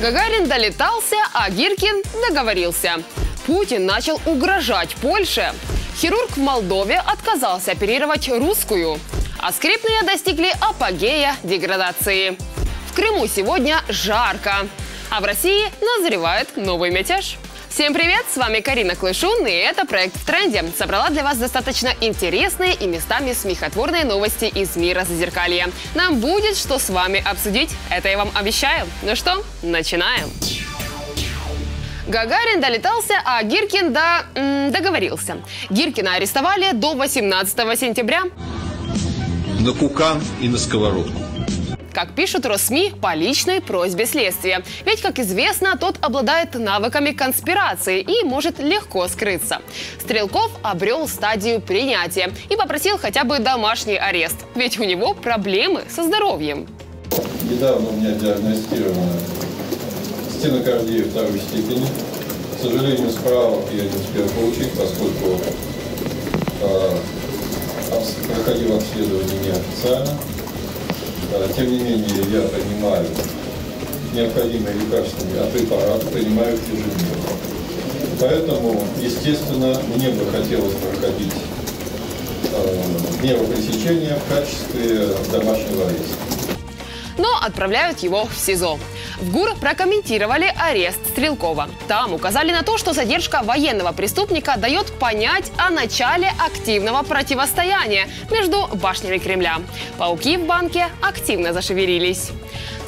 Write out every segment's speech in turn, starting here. Гагарин долетался, а Гиркин договорился. Путин начал угрожать Польше. Хирург в Молдове отказался оперировать русскую. А скрепные достигли апогея деградации. В Крыму сегодня жарко. А в России назревает новый мятеж. Всем привет, с вами Карина Клышун, и это проект «В тренде». Собрала для вас достаточно интересные и местами смехотворные новости из мира зазеркалья. Нам будет что с вами обсудить, это я вам обещаю. Ну что, начинаем. Гагарин долетался, а Гиркин договорился. Гиркина арестовали до 18 сентября. На кукан и на сковородку. Как пишут Россми, по личной просьбе следствия. Ведь, как известно, тот обладает навыками конспирации и может легко скрыться. Стрелков обрел стадию принятия и попросил хотя бы домашний арест. Ведь у него проблемы со здоровьем. Недавно у меня диагностирована стенокардия второй степени. К сожалению, справок я не успел получить, поскольку проходил обследование неофициально. Тем не менее, я принимаю необходимые лекарственные препараты, принимаю их ежедневно. Поэтому, естественно, мне бы хотелось проходить меру пресечения в качестве домашнего ареста. Но отправляют его в СИЗО. В ГУР прокомментировали арест Стрелкова. Там указали на то, что задержка военного преступника дает понять о начале активного противостояния между башнями Кремля. Пауки в банке активно зашевелились.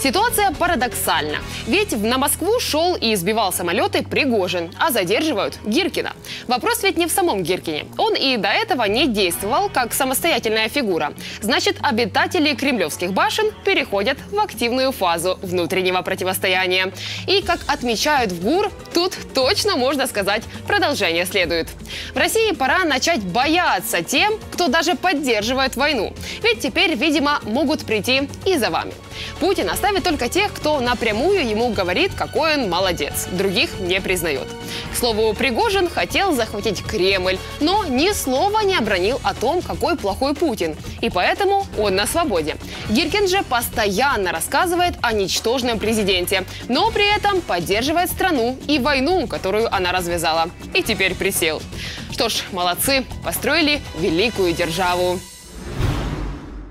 Ситуация парадоксальна. Ведь на Москву шел и сбивал самолеты Пригожин, а задерживают Гиркина. Вопрос ведь не в самом Гиркине. Он и до этого не действовал как самостоятельная фигура. Значит, обитатели кремлевских башен переходят в активную фазу внутреннего противостояния. И, как отмечают в ГУР, тут точно можно сказать, продолжение следует. В России пора начать бояться тем, кто даже поддерживает войну. Ведь теперь, видимо, могут прийти и за вами. Путин оставит только тех, кто напрямую ему говорит, какой он молодец. Других не признает. К слову, Пригожин хотел захватить Кремль, но ни слова не обронил о том, какой плохой Путин. И поэтому он на свободе. Гиркин же постоянно рассказывает о ничтожном президенте, но при этом поддерживает страну и войну, которую она развязала. И теперь присел. Что ж, молодцы, построили великую державу.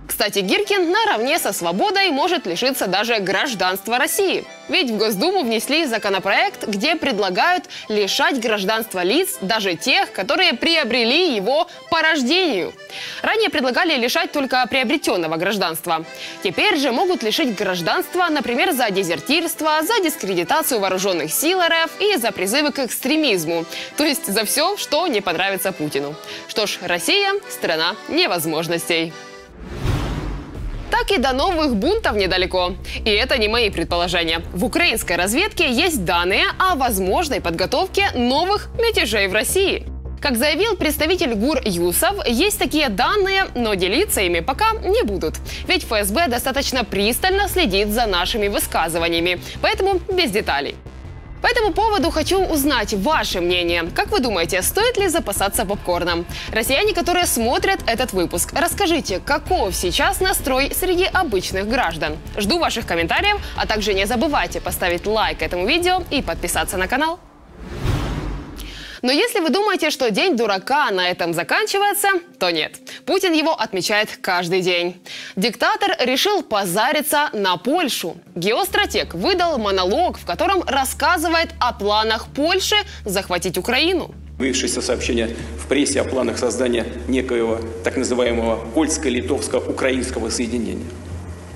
Кстати, Гиркин наравне со свободой может лишиться даже гражданства России. Ведь в Госдуму внесли законопроект, где предлагают лишать гражданства лиц даже тех, которые приобрели его по рождению. Ранее предлагали лишать только приобретенного гражданства. Теперь же могут лишить гражданства, например, за дезертирство, за дискредитацию вооруженных сил РФ и за призывы к экстремизму. То есть за все, что не понравится Путину. Что ж, Россия – страна невозможностей. Так и до новых бунтов недалеко. И это не мои предположения. В украинской разведке есть данные о возможной подготовке новых мятежей в России. Как заявил представитель ГУР Юсов, есть такие данные, но делиться ими пока не будут. Ведь ФСБ достаточно пристально следит за нашими высказываниями, поэтому без деталей. По этому поводу хочу узнать ваше мнение. Как вы думаете, стоит ли запасаться попкорном? Россияне, которые смотрят этот выпуск, расскажите, каков сейчас настрой среди обычных граждан? Жду ваших комментариев, а также не забывайте поставить лайк этому видео и подписаться на канал. Но если вы думаете, что день дурака на этом заканчивается, то нет. Путин его отмечает каждый день. Диктатор решил позариться на Польшу. Геостратег выдал монолог, в котором рассказывает о планах Польши захватить Украину. Появившееся сообщение в прессе о планах создания некоего так называемого польско-литовско-украинского соединения.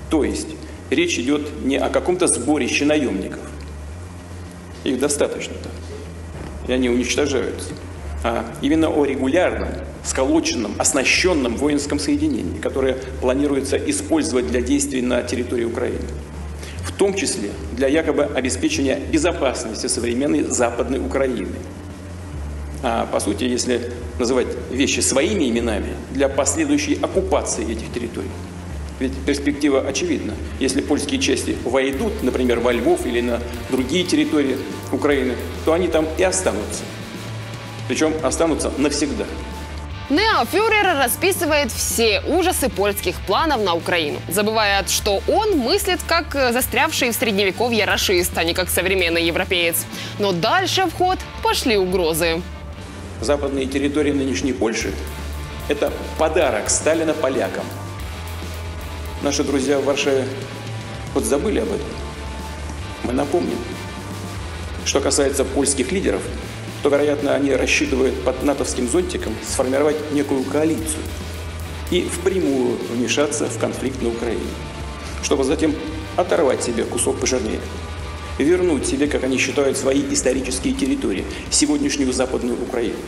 То есть речь идет не о каком-то сборище наемников. Их достаточно-то. И они уничтожаются, а именно о регулярном, сколоченном, оснащенном воинском соединении, которое планируется использовать для действий на территории Украины, в том числе для якобы обеспечения безопасности современной Западной Украины. А по сути, если называть вещи своими именами, для последующей оккупации этих территорий. Ведь перспектива очевидна. Если польские части войдут, например, во Львов или на другие территории Украины, то они там и останутся. Причем останутся навсегда. Неофюрер расписывает все ужасы польских планов на Украину, забывая, что он мыслит как застрявший в средневековье рашист, а не как современный европеец. Но дальше в ход пошли угрозы. Западные территории нынешней Польши – это подарок Сталина полякам. Наши друзья в Варшаве вот забыли об этом. Мы напомним. Что касается польских лидеров, то, вероятно, они рассчитывают под натовским зонтиком сформировать некую коалицию и впрямую вмешаться в конфликт на Украине, чтобы затем оторвать себе кусок пожирнее, вернуть себе, как они считают, свои исторические территории, сегодняшнюю Западную Украину.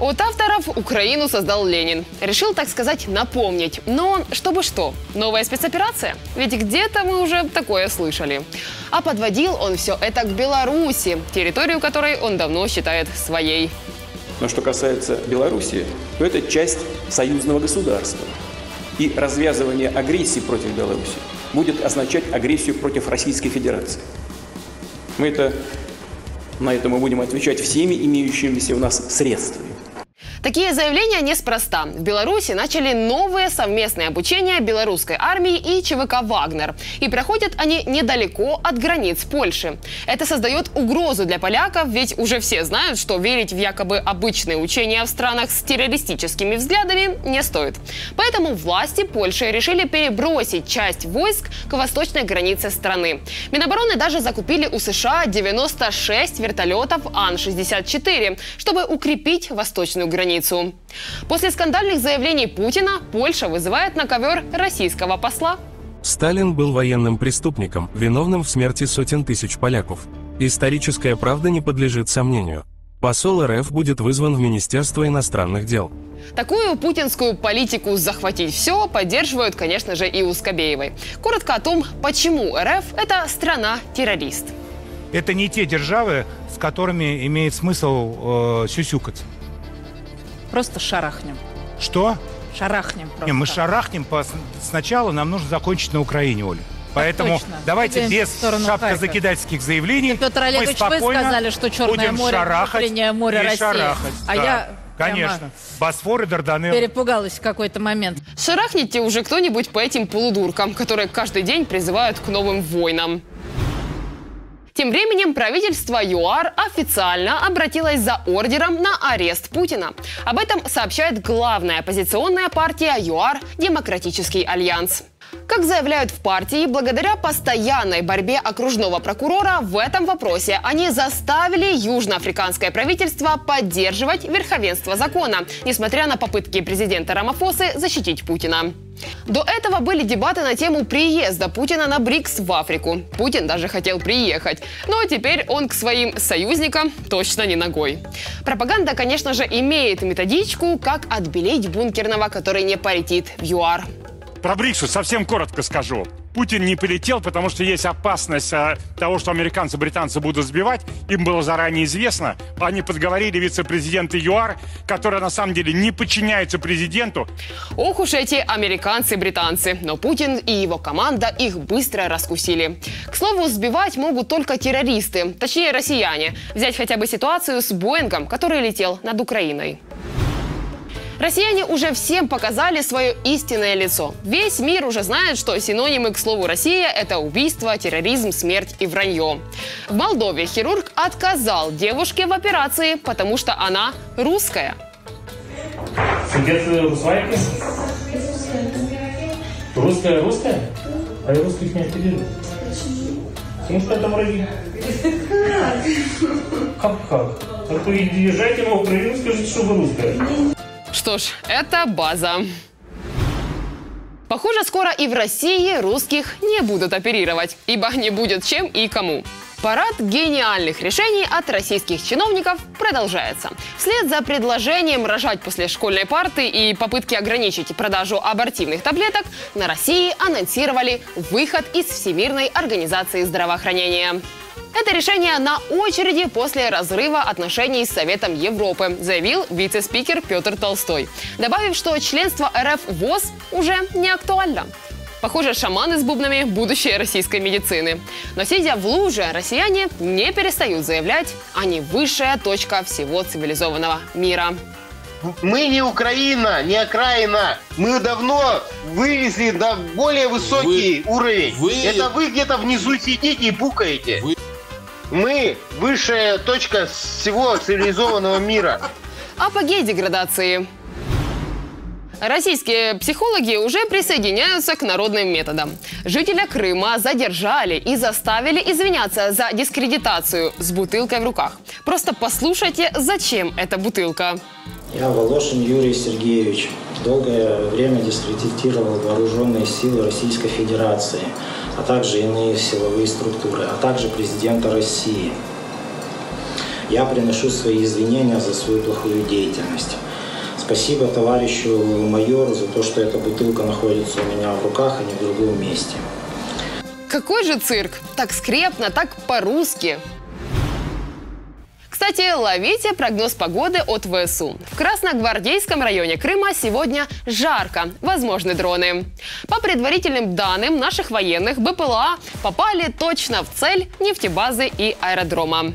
От авторов Украину создал Ленин. Решил, так сказать, напомнить. Но чтобы что? Новая спецоперация? Ведь где-то мы уже такое слышали. А подводил он все это к Беларуси, территорию которой он давно считает своей. Но что касается Беларуси, то это часть союзного государства. И развязывание агрессии против Беларуси будет означать агрессию против Российской Федерации. На это мы будем отвечать всеми имеющимися у нас средствами. Такие заявления неспроста. В Беларуси начали новые совместные обучения белорусской армии и ЧВК «Вагнер». И проходят они недалеко от границ Польши. Это создает угрозу для поляков, ведь уже все знают, что верить в якобы обычные учения в странах с террористическими взглядами не стоит. Поэтому власти Польши решили перебросить часть войск к восточной границе страны. Минобороны даже закупили у США 96 вертолетов Ан-64, чтобы укрепить восточную границу. После скандальных заявлений Путина Польша вызывает на ковер российского посла. Сталин был военным преступником, виновным в смерти сотен тысяч поляков. Историческая правда не подлежит сомнению. Посол РФ будет вызван в Министерство иностранных дел. Такую путинскую политику «захватить все» поддерживают, конечно же, и у Скабеевой. Коротко о том, почему РФ – это страна-террорист. Это не те державы, с которыми имеет смысл сюсюкать. Просто шарахнем. Что? Шарахнем просто. Не, мы шарахнем. Сначала нам нужно закончить на Украине, Оля. Поэтому давайте без шапкозакидательских заявлений. Петр Олегович, мы спокойно вы сказали, что Черное море, внутреннее море России. Шарахать, а да. Я... Конечно. Босфор и Дарданеллы. Перепугалась в какой-то момент. Шарахните уже кто-нибудь по этим полудуркам, которые каждый день призывают к новым войнам. Тем временем правительство ЮАР официально обратилось за ордером на арест Путина. Об этом сообщает главная оппозиционная партия ЮАР «Демократический Альянс». Как заявляют в партии, благодаря постоянной борьбе окружного прокурора в этом вопросе они заставили южноафриканское правительство поддерживать верховенство закона, несмотря на попытки президента Рамафосы защитить Путина. До этого были дебаты на тему приезда Путина на БРИКС в Африку. Путин даже хотел приехать. Но теперь он к своим союзникам точно не ногой. Пропаганда, конечно же, имеет методичку, как отбелить бункерного, который не полетит в ЮАР. Про БРИКСу совсем коротко скажу. Путин не полетел, потому что есть опасность того, что американцы и британцы будут сбивать. Им было заранее известно. Они подговорили вице-президента ЮАР, который на самом деле не подчиняется президенту. Ох уж эти американцы и британцы. Но Путин и его команда их быстро раскусили. К слову, сбивать могут только террористы, точнее россияне. Взять хотя бы ситуацию с Боингом, который летел над Украиной. Россияне уже всем показали свое истинное лицо. Весь мир уже знает, что синонимы к слову «Россия» – это убийство, терроризм, смерть и вранье. В Молдове хирург отказал девушке в операции, потому что она русская. Приветствую, русайки. Русская, русская? А русских не оперируют. Ну что это враги? Как? Только езжайте в Украину, скажите, что вы русская. Что ж, это база. Похоже, скоро и в России русских не будут оперировать, ибо не будет чем и кому. Парад гениальных решений от российских чиновников продолжается. Вслед за предложением рожать после школьной парты и попытки ограничить продажу абортивных таблеток, на России анонсировали выход из Всемирной организации здравоохранения. Это решение на очереди после разрыва отношений с Советом Европы, заявил вице-спикер Петр Толстой, добавив, что членство РФ в ООС уже не актуально. Похоже, шаманы с бубнами – будущее российской медицины. Но сидя в луже, россияне не перестают заявлять, они высшая точка всего цивилизованного мира. мы не Украина, не окраина. Мы давно вылезли на более высокий уровень. Это вы где-то внизу сидите и пукаете. Мы высшая точка всего цивилизованного мира. Апогей деградации. Российские психологи уже присоединяются к народным методам. Жителя Крыма задержали и заставили извиняться за дискредитацию с бутылкой в руках. Просто послушайте, зачем эта бутылка. Я, Волошин Юрий Сергеевич, долгое время дискредитировал вооруженные силы Российской Федерации, а также иные силовые структуры, а также президента России. Я приношу свои извинения за свою плохую деятельность. Спасибо товарищу майору за то, что эта бутылка находится у меня в руках, а не в другом месте. Какой же цирк? Так скрепно, так по-русски. Кстати, ловите прогноз погоды от ВСУ. В Красногвардейском районе Крыма сегодня жарко, возможны дроны. По предварительным данным наших военных, БПЛА попали точно в цель нефтебазы и аэродрома.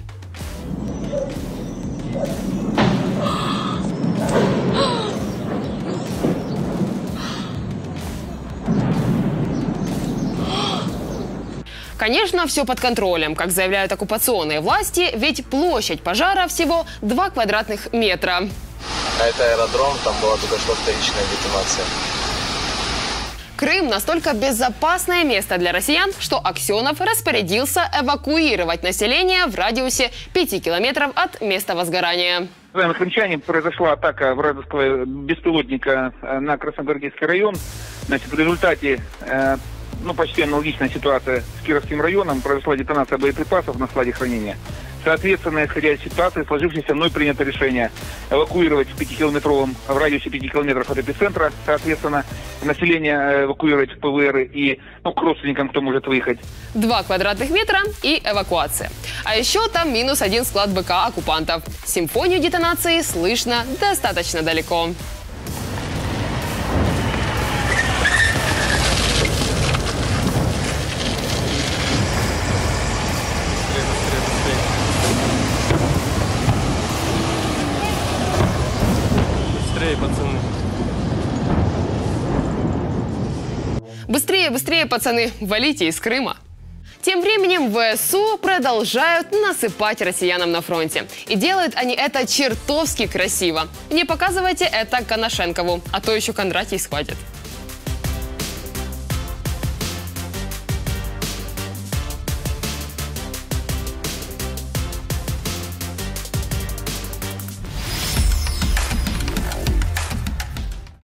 Конечно, все под контролем, как заявляют оккупационные власти, ведь площадь пожара всего 2 квадратных метра. А это аэродром, там была только что вторичная детонация. Крым настолько безопасное место для россиян, что Аксенов распорядился эвакуировать население в радиусе 5 километров от места возгорания. На Крымчане произошла атака вражеского беспилотника на Красногвардейский район. Значит, в результате... почти аналогичная ситуация с Кировским районом. Произошла детонация боеприпасов на складе хранения. Соответственно, исходя из ситуации, сложившейся, мной принято решение эвакуировать в радиусе 5 километров от эпицентра. Соответственно, население эвакуировать в ПВР и к родственникам, кто может выехать. 2 квадратных метра и эвакуация. А еще там минус 1 склад БК оккупантов. Симфонию детонации слышно достаточно далеко. Быстрее, пацаны, валите из Крыма. Тем временем ВСУ продолжают насыпать россиянам на фронте. И делают они это чертовски красиво. Не показывайте это Коношенкову, а то еще Кондратий схватит.